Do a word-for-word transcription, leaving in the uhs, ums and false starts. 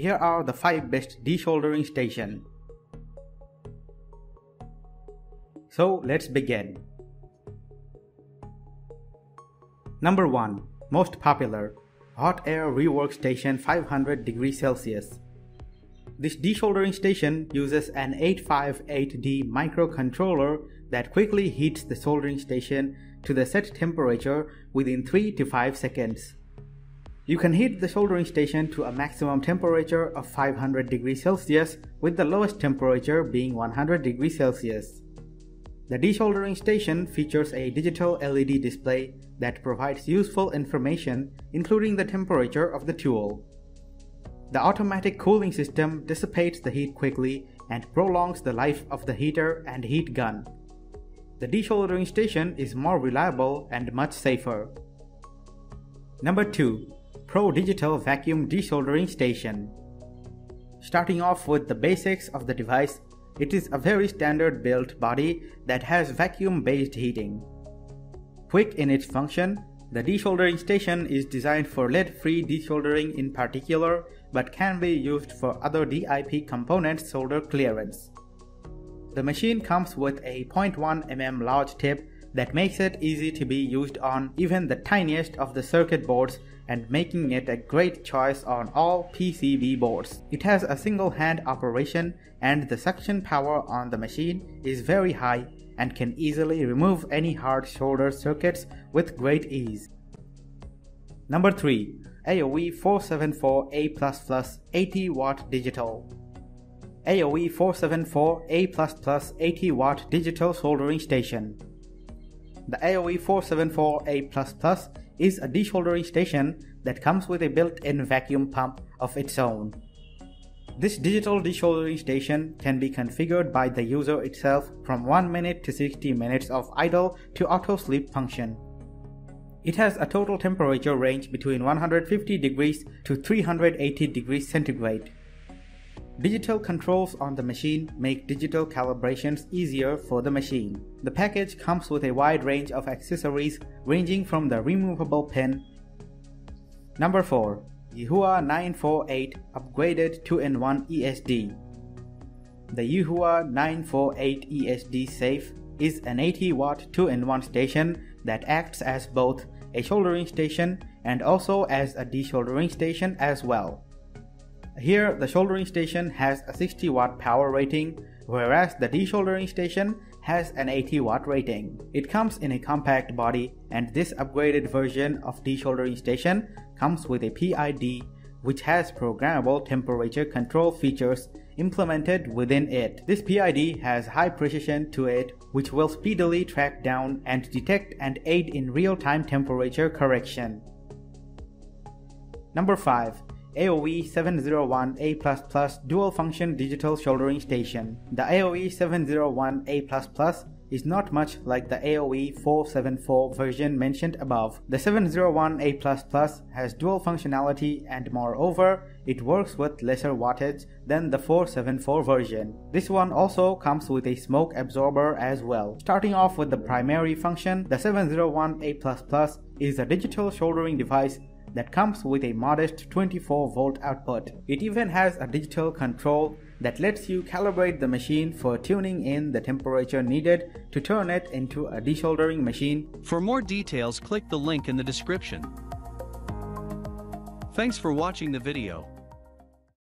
Here are the five best desoldering stations. So let's begin. Number one. Most popular, Hot Air Rework Station five hundred degrees Celsius. This desoldering station uses an eight five eight D microcontroller that quickly heats the soldering station to the set temperature within three to five seconds. You can heat the soldering station to a maximum temperature of five hundred degrees Celsius, with the lowest temperature being one hundred degrees Celsius. The desoldering station features a digital L E D display that provides useful information, including the temperature of the tool. The automatic cooling system dissipates the heat quickly and prolongs the life of the heater and heat gun. The desoldering station is more reliable and much safer. Number two. Pro Digital Vacuum Desoldering Station. Starting off with the basics of the device, it is a very standard built body that has vacuum-based heating. Quick in its function, the desoldering station is designed for lead-free desoldering in particular, but can be used for other D I P component solder clearance. The machine comes with a zero point one millimeter large tip that makes it easy to be used on even the tiniest of the circuit boards and making it a great choice on all P C B boards. It has a single hand operation and the suction power on the machine is very high and can easily remove any hard solder circuits with great ease. Number three. Aoyue four seventy-four A plus plus eighty watt Digital. Aoyue four seventy-four A plus plus eighty watt Digital Soldering Station. The Aoyue four seventy-four A plus plus is a desoldering station that comes with a built-in vacuum pump of its own. This digital desoldering station can be configured by the user itself from one minute to sixty minutes of idle to auto sleep function. It has a total temperature range between one hundred fifty degrees to three hundred eighty degrees centigrade. Digital controls on the machine make digital calibrations easier for the machine. The package comes with a wide range of accessories ranging from the removable pin. Number four. Yihua nine forty-eight Upgraded two in one E S D. The Yihua nine forty-eight E S D Safe is an eighty watt two in one station that acts as both a soldering station and also as a desoldering station as well. Here, the soldering station has a sixty watt power rating, whereas the desoldering station has an eighty watt rating. It comes in a compact body, and this upgraded version of desoldering station comes with a P I D, which has programmable temperature control features implemented within it. This P I D has high precision to it, which will speedily track down and detect and aid in real-time temperature correction. Number five. Aoyue seven oh one A plus plus Dual Function Digital Soldering Station. The Aoyue seven oh one A plus plus is not much like the Aoyue four seventy-four version mentioned above. The seven oh one A plus plus has dual functionality and moreover, it works with lesser wattage than the four seventy-four version. This one also comes with a smoke absorber as well. Starting off with the primary function, the seven oh one A plus plus is a digital soldering device that comes with a modest twenty-four volt output. It even has a digital control that lets you calibrate the machine for tuning in the temperature needed to turn it into a desoldering machine. For more details, click the link in the description. Thanks for watching the video.